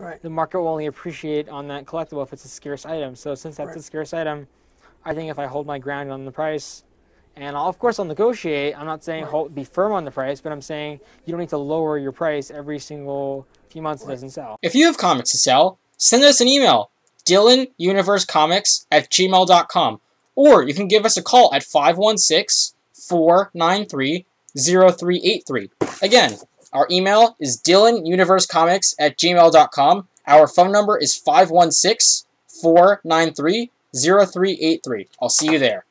right. The market will only appreciate on that collectible if it's a scarce item. So since that's right. a scarce item, I think if I hold my ground on the price, and I'll, of course, I'll negotiate. I'm not saying right. Be firm on the price, but I'm saying you don't need to lower your price every single few months right. it doesn't sell. If you have comics to sell, send us an email, dylanuniversecomics@gmail.com, or you can give us a call at 516-493-0383. Again, our email is dylanuniversecomics@gmail.com. Our phone number is 516-493-0383. I'll see you there.